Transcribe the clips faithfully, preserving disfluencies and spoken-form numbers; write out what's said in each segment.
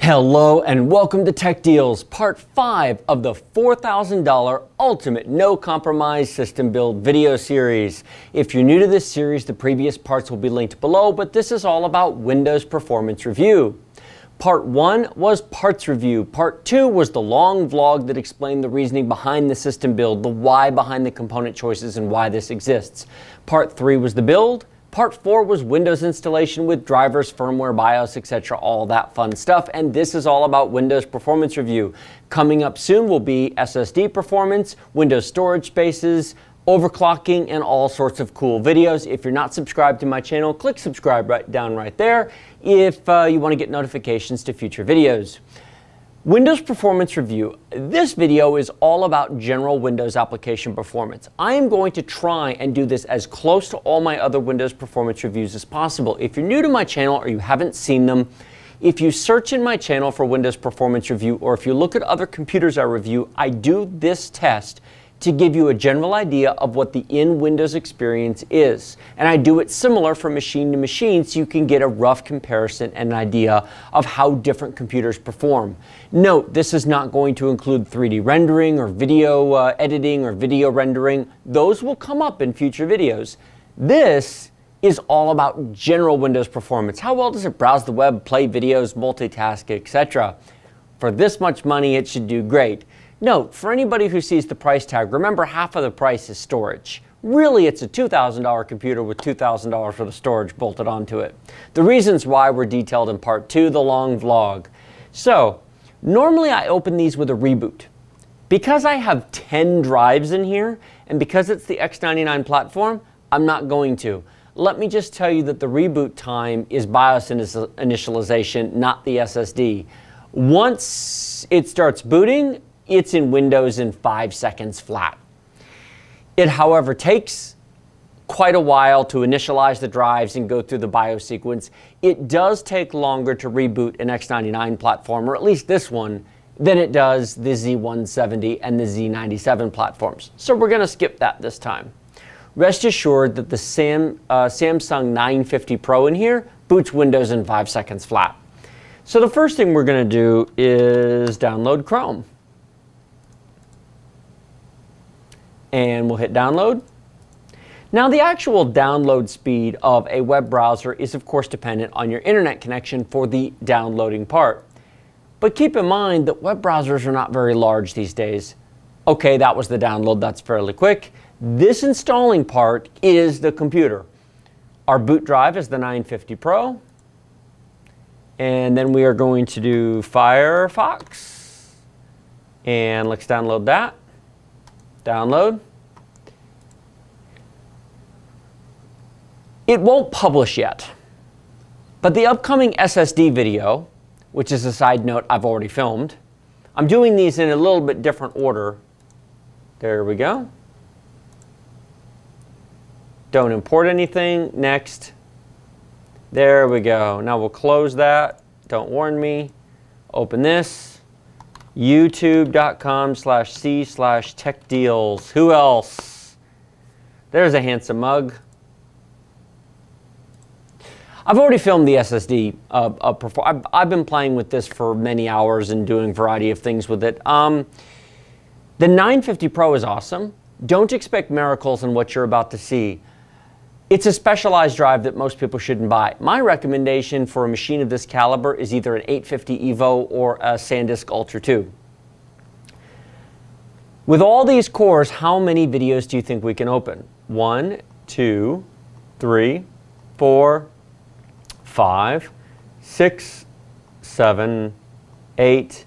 Hello and welcome to Tech Deals, part five of the four thousand dollar Ultimate No Compromise System Build video series. If you're new to this series, the previous parts will be linked below, but this is all about Windows Performance Review. Part one was parts review. Part two was the long vlog that explained the reasoning behind the system build, the why behind the component choices and why this exists. Part three was the build. Part four was Windows installation with drivers, firmware, BIOS, et cetera, all that fun stuff. And this is all about Windows Performance Review. Coming up soon will be S S D performance, Windows storage spaces, overclocking, and all sorts of cool videos. If you're not subscribed to my channel, click subscribe right down right there if uh, you want to get notifications to future videos. Windows Performance Review. This video is all about general Windows application performance. I am going to try and do this as close to all my other Windows performance reviews as possible. If you're new to my channel or you haven't seen them, if you search in my channel for Windows Performance Review or if you look at other computers I review, I do this test to give you a general idea of what the in-Windows experience is. And I do it similar from machine to machine so you can get a rough comparison and an idea of how different computers perform. Note, this is not going to include three D rendering or video uh, editing or video rendering. Those will come up in future videos. This is all about general Windows performance. How well does it browse the web, play videos, multitask, et cetera. For this much money, it should do great. Note, for anybody who sees the price tag, remember half of the price is storage. Really, it's a two thousand dollar computer with two thousand dollars worth of storage bolted onto it. The reasons why were detailed in part two, the long vlog. So, normally I open these with a reboot. Because I have ten drives in here, and because it's the X ninety-nine platform, I'm not going to. Let me just tell you that the reboot time is BIOS initialization, not the S S D. Once it starts booting, it's in Windows in five seconds flat. It, however, takes quite a while to initialize the drives and go through the BIOS sequence. It does take longer to reboot an X ninety-nine platform, or at least this one, than it does the Z one seventy and the Z ninety-seven platforms. So we're gonna skip that this time. Rest assured that the Sam, uh, Samsung nine fifty Pro in here boots Windows in five seconds flat. So the first thing we're gonna do is download Chrome. And we'll hit download. Now the actual download speed of a web browser is of course dependent on your internet connection for the downloading part. But keep in mind that web browsers are not very large these days. Okay, that was the download, that's fairly quick. This installing part is the computer. Our boot drive is the nine fifty Pro. And then we are going to do Firefox. And let's download that. Download. It won't publish yet, but the upcoming S S D video, which is a side note I've already filmed, I'm doing these in a little bit different order. There we go. Don't import anything. Next. There we go. Now we'll close that. Don't warn me. Open this. YouTube.com slash C slash Tech Deals. Who else? There's a handsome mug. I've already filmed the S S D. Uh, uh, I've, I've been playing with this for many hours and doing a variety of things with it. Um, the nine fifty Pro is awesome. Don't expect miracles in what you're about to see. It's a specialized drive that most people shouldn't buy. My recommendation for a machine of this caliber is either an eight fifty EVO or a SanDisk Ultra two. With all these cores, how many videos do you think we can open? One, two, three, four, five, six, seven, eight,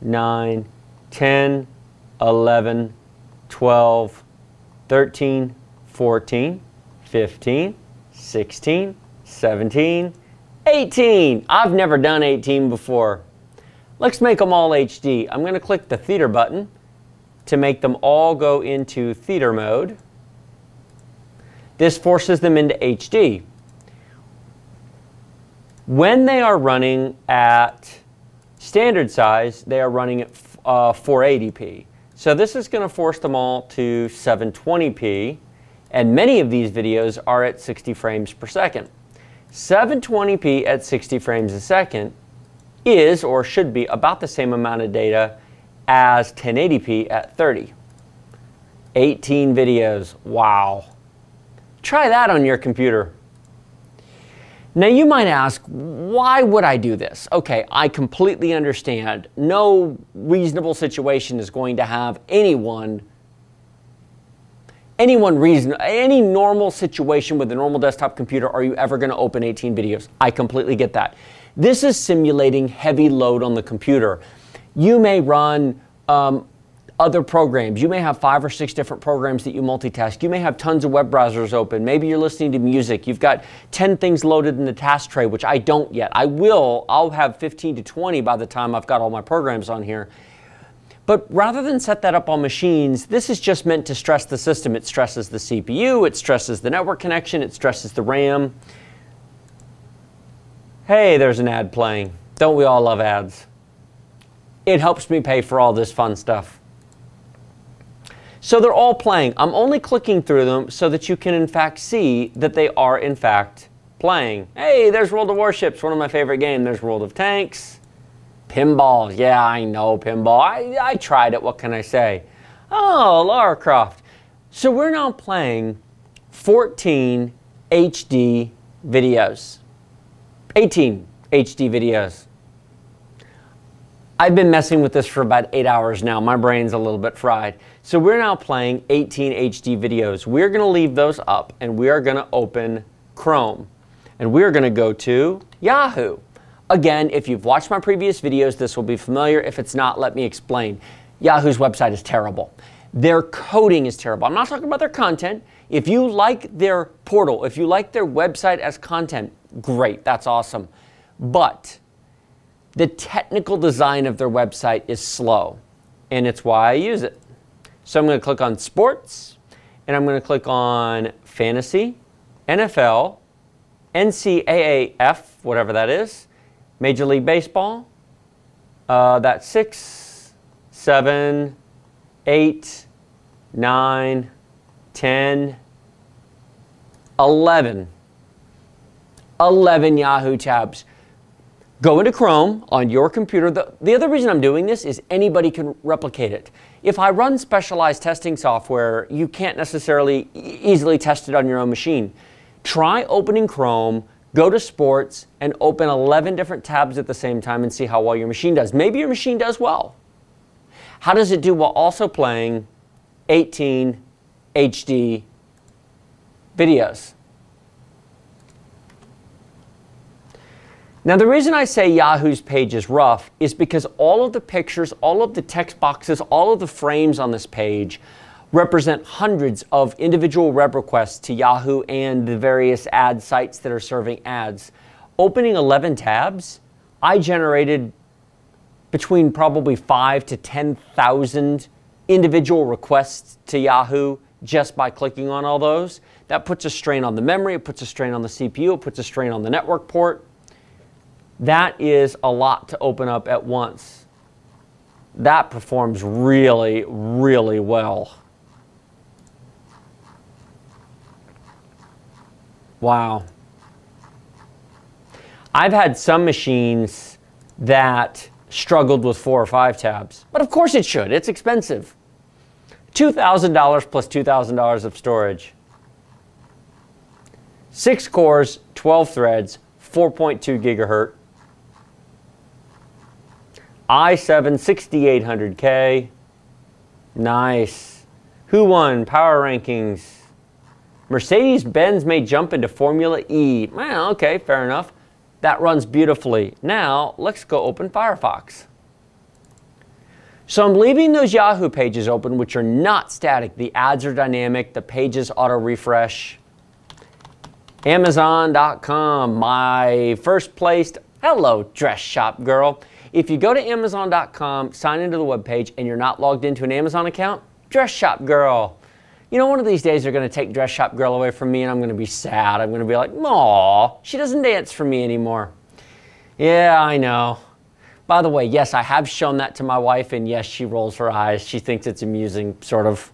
nine, ten, eleven, twelve, thirteen, fourteen, fifteen, sixteen, seventeen, eighteen. I've never done eighteen before. Let's make them all H D. I'm going to click the theater button to make them all go into theater mode. This forces them into H D. When they are running at standard size, they are running at uh, four eighty p. So this is going to force them all to seven twenty p. And many of these videos are at sixty frames per second. seven twenty p at sixty frames a second is or should be about the same amount of data as ten eighty p at thirty. eighteen videos, wow. Try that on your computer. Now you might ask, why would I do this? Okay, I completely understand. No reasonable situation is going to have anyone, anyone reason, any normal situation with a normal desktop computer are you ever gonna open eighteen videos. I completely get that. This is simulating heavy load on the computer. You may run um, other programs. You may have five or six different programs that you multitask. You may have tons of web browsers open. Maybe you're listening to music. You've got ten things loaded in the task tray, which I don't yet. I will. I'll have fifteen to twenty by the time I've got all my programs on here. But rather than set that up on machines, this is just meant to stress the system. It stresses the C P U. It stresses the network connection. It stresses the RAM. Hey, there's an ad playing. Don't we all love ads? It helps me pay for all this fun stuff. So they're all playing. I'm only clicking through them so that you can in fact see that they are in fact playing. Hey, there's World of Warships, one of my favorite games. There's World of Tanks. Pinball, yeah, I know pinball. I, I tried it, what can I say? Oh, Lara Croft. So we're now playing fourteen H D videos. eighteen H D videos. I've been messing with this for about eight hours now. My brain's a little bit fried. So we're now playing eighteen H D videos. We're gonna leave those up and we are gonna open Chrome. And we're gonna go to Yahoo. Again, if you've watched my previous videos, this will be familiar. If it's not, let me explain. Yahoo's website is terrible. Their coding is terrible. I'm not talking about their content. If you like their portal, if you like their website as content, great, that's awesome. But the technical design of their website is slow, and it's why I use it. So I'm going to click on sports, and I'm going to click on fantasy, N F L, N C A A F, whatever that is, Major League Baseball. Uh, that's six, seven, eight, nine, ten, eleven. eleven Yahoo tabs. Go into Chrome on your computer. The, the other reason I'm doing this is anybody can replicate it. If I run specialized testing software, you can't necessarily e- easily test it on your own machine. Try opening Chrome, go to sports, and open eleven different tabs at the same time and see how well your machine does. Maybe your machine does well. How does it do while also playing eighteen H D videos? Now the reason I say Yahoo's page is rough is because all of the pictures, all of the text boxes, all of the frames on this page represent hundreds of individual web requests to Yahoo and the various ad sites that are serving ads. Opening eleven tabs, I generated between probably five to ten thousand individual requests to Yahoo just by clicking on all those. That puts a strain on the memory, it puts a strain on the C P U, it puts a strain on the network port. That is a lot to open up at once. That performs really, really well. Wow. I've had some machines that struggled with four or five tabs, but of course it should. It's expensive. two thousand dollars plus two thousand dollars of storage. Six cores, twelve threads, four point two gigahertz. i seven sixty-eight hundred K. Nice. Who won? Power rankings. Mercedes-Benz may jump into Formula E. Well, okay, fair enough. That runs beautifully. Now, let's go open Firefox. So I'm leaving those Yahoo pages open, which are not static. The ads are dynamic. The pages auto-refresh. Amazon dot com, my first place. Hello, dress shop girl. If you go to Amazon dot com, sign into the webpage, and you're not logged into an Amazon account, dress shop girl. You know, one of these days they're going to take dress shop girl away from me, and I'm going to be sad. I'm going to be like, aw, she doesn't dance for me anymore. Yeah, I know. By the way, yes, I have shown that to my wife, and yes, she rolls her eyes. She thinks it's amusing, sort of.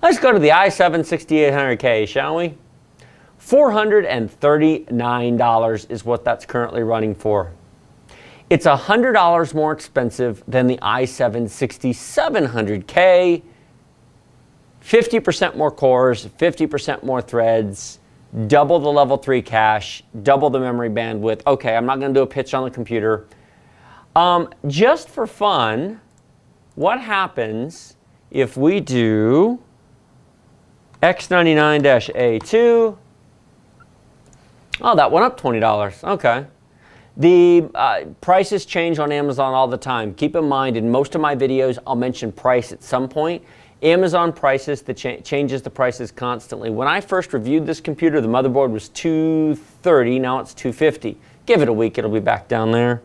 Let's go to the i seven sixty-eight hundred K, shall we? four hundred thirty-nine dollars is what that's currently running for. It's one hundred dollars more expensive than the i seven sixty-seven hundred K, fifty percent more cores, fifty percent more threads, double the level three cache, double the memory bandwidth. Okay, I'm not gonna do a pitch on the computer. Um, just for fun, what happens if we do X ninety-nine A two? Oh, that went up twenty dollars, okay. The uh, prices change on Amazon all the time. Keep in mind, in most of my videos, I'll mention price at some point. Amazon prices the cha changes the prices constantly. When I first reviewed this computer, the motherboard was two thirty, now it's two fifty. Give it a week, it'll be back down there.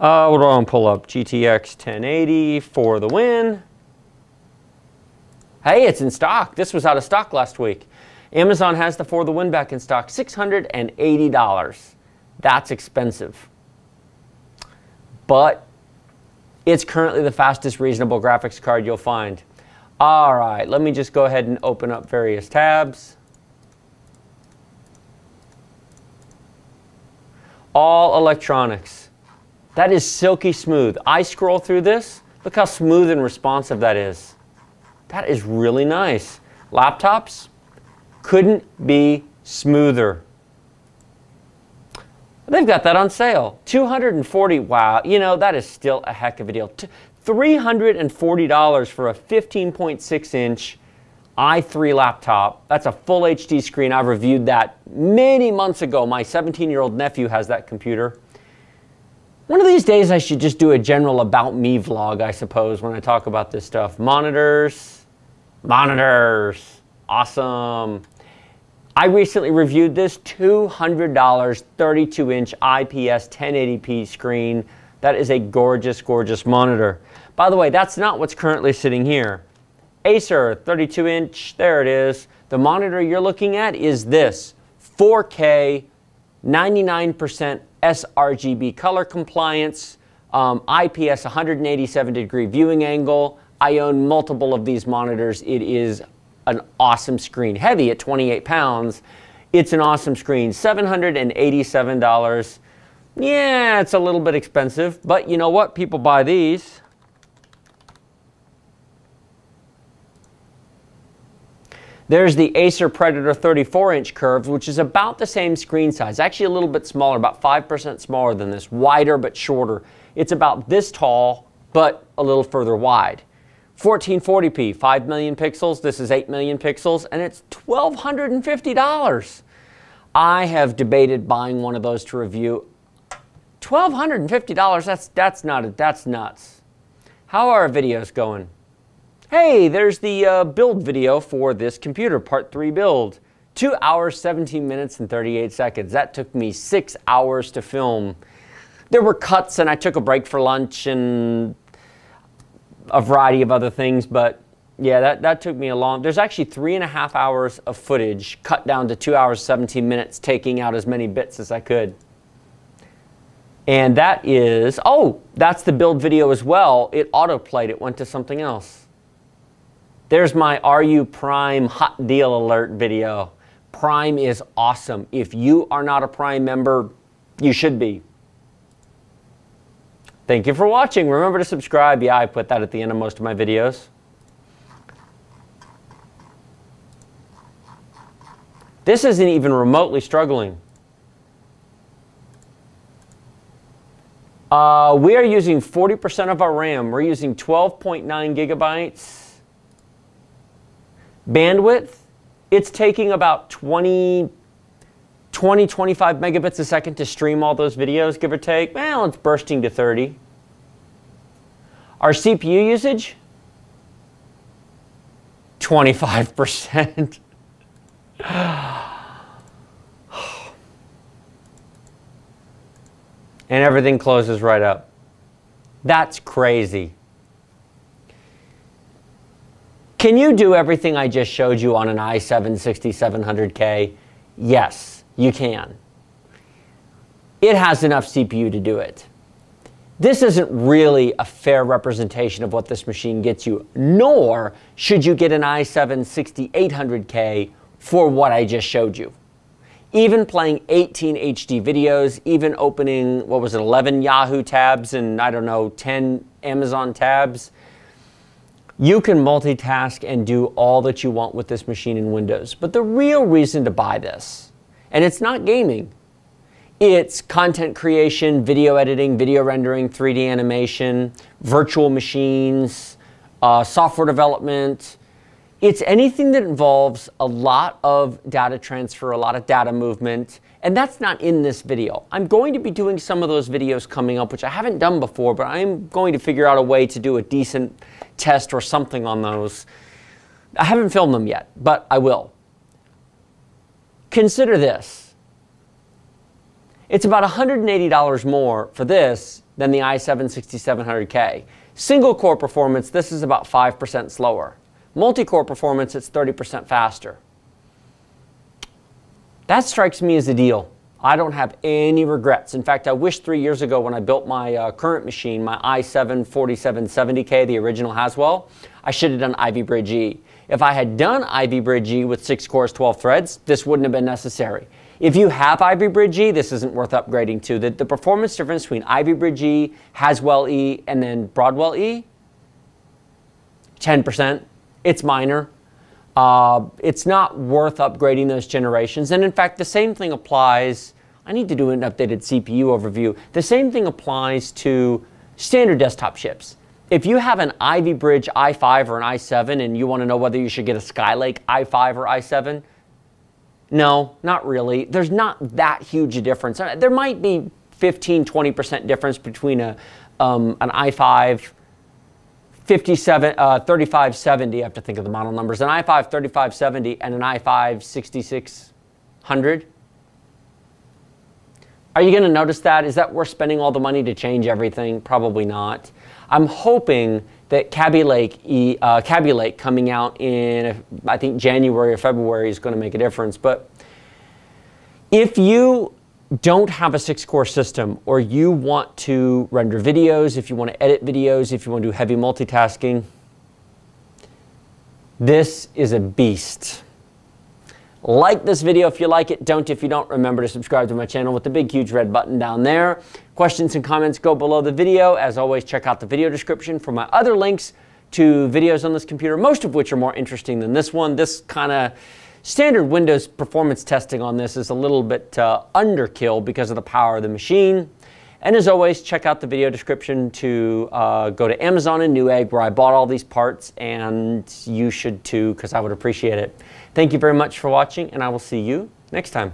Uh, what do I want to pull up? G T X ten eighty for the win. Hey, it's in stock. This was out of stock last week. Amazon has the For the Win back in stock, six hundred eighty dollars. That's expensive. But it's currently the fastest reasonable graphics card you'll find. All right, let me just go ahead and open up various tabs. All electronics. That is silky smooth. I scroll through this, look how smooth and responsive that is. That is really nice. Laptops couldn't be smoother. They've got that on sale. two hundred forty dollars, wow, you know, that is still a heck of a deal. three hundred forty dollars for a fifteen point six inch i three laptop. That's a full H D screen. I've reviewed that many months ago. My seventeen year old nephew has that computer. One of these days I should just do a general about me vlog, I suppose, when I talk about this stuff. Monitors, monitors. Awesome. I recently reviewed this two hundred dollar thirty-two inch I P S ten eighty p screen. That is a gorgeous, gorgeous monitor. By the way, that's not what's currently sitting here. Acer thirty-two inch, there it is. The monitor you're looking at is this, four K, ninety-nine percent sRGB color compliance, um, I P S one hundred eighty-seven degree viewing angle. I own multiple of these monitors. It is an awesome screen. Heavy at twenty-eight pounds. It's an awesome screen. seven hundred eighty-seven dollars. Yeah, it's a little bit expensive, but you know what? People buy these. There's the Acer Predator thirty-four inch curves, which is about the same screen size. Actually a little bit smaller, about five percent smaller than this. Wider but shorter. It's about this tall, but a little further wide. fourteen forty p, five million pixels, this is eight million pixels, and it's one thousand two hundred fifty dollars. I have debated buying one of those to review. one thousand two hundred fifty dollars, that's, that's, not, that's nuts. How are our videos going? Hey, there's the uh, build video for this computer, part three build. two hours, seventeen minutes, and thirty-eight seconds. That took me six hours to film. There were cuts, and I took a break for lunch, and a variety of other things, but yeah, that, that took me a long, there's actually three and a half hours of footage cut down to two hours, seventeen minutes, taking out as many bits as I could. And that is, oh, that's the build video as well. It autoplayed, it went to something else. There's my Are You Prime Hot Deal Alert video. Prime is awesome. If you are not a Prime member, you should be. Thank you for watching. Remember to subscribe. Yeah, I put that at the end of most of my videos. This isn't even remotely struggling. Uh, we are using forty percent of our RAM. We're using twelve point nine gigabytes. Bandwidth, it's taking about twenty, twenty, twenty-five megabits a second to stream all those videos, give or take. Well, it's bursting to thirty. Our C P U usage, twenty-five percent. And everything closes right up. That's crazy. Can you do everything I just showed you on an i seven sixty-seven hundred K? Yes. You can. It has enough C P U to do it. This isn't really a fair representation of what this machine gets you, nor should you get an i seven sixty-eight hundred K for what I just showed you. even playing eighteen H D videos, even opening, what was it, eleven Yahoo tabs and, I don't know, ten Amazon tabs. You can multitask and do all that you want with this machine in Windows. But the real reason to buy this, and it's not gaming, it's content creation, video editing, video rendering, three D animation, virtual machines, uh, software development. It's anything that involves a lot of data transfer, a lot of data movement, and that's not in this video. I'm going to be doing some of those videos coming up, which I haven't done before, but I'm going to figure out a way to do a decent test or something on those. I haven't filmed them yet, but I will. Consider this. It's about one hundred eighty dollars more for this than the i seven sixty-seven hundred K. Single core performance, this is about five percent slower. Multi-core performance, it's thirty percent faster. That strikes me as a deal. I don't have any regrets. In fact, I wish three years ago when I built my uh, current machine, my i seven forty-seven seventy K, the original Haswell, I should have done Ivy Bridge E. If I had done Ivy Bridge E with six cores, twelve threads, this wouldn't have been necessary. If you have Ivy Bridge E, this isn't worth upgrading to. The, the performance difference between Ivy Bridge E, Haswell E, and then Broadwell E, ten percent. It's minor. Uh, it's not worth upgrading those generations. And in fact, the same thing applies. I need to do an updated C P U overview. The same thing applies to standard desktop chips. If you have an Ivy Bridge i five or an i seven and you want to know whether you should get a Skylake i five or i seven, no, not really. There's not that huge a difference. There might be fifteen, twenty percent difference between a, um, an i five thirty-five seventy, I have to think of the model numbers, an i five thirty-five seventy and an i five sixty-six hundred. Are you going to notice that? Is that worth spending all the money to change everything? Probably not. I'm hoping that Cabby Lake, uh, Cabby Lake coming out in, I think, January or February is going to make a difference. But if you don't have a six-core system, or you want to render videos, if you want to edit videos, if you want to do heavy multitasking, this is a beast. Like this video if you like it. Don't if you don't. Remember to subscribe to my channel with the big huge red button down there. Questions and comments go below the video. As always, check out the video description for my other links to videos on this computer, most of which are more interesting than this one. This kind of standard Windows performance testing on this is a little bit uh, underkill because of the power of the machine. And as always, check out the video description to uh, go to Amazon and Newegg, where I bought all these parts, and you should too, because I would appreciate it. Thank you very much for watching, and I will see you next time.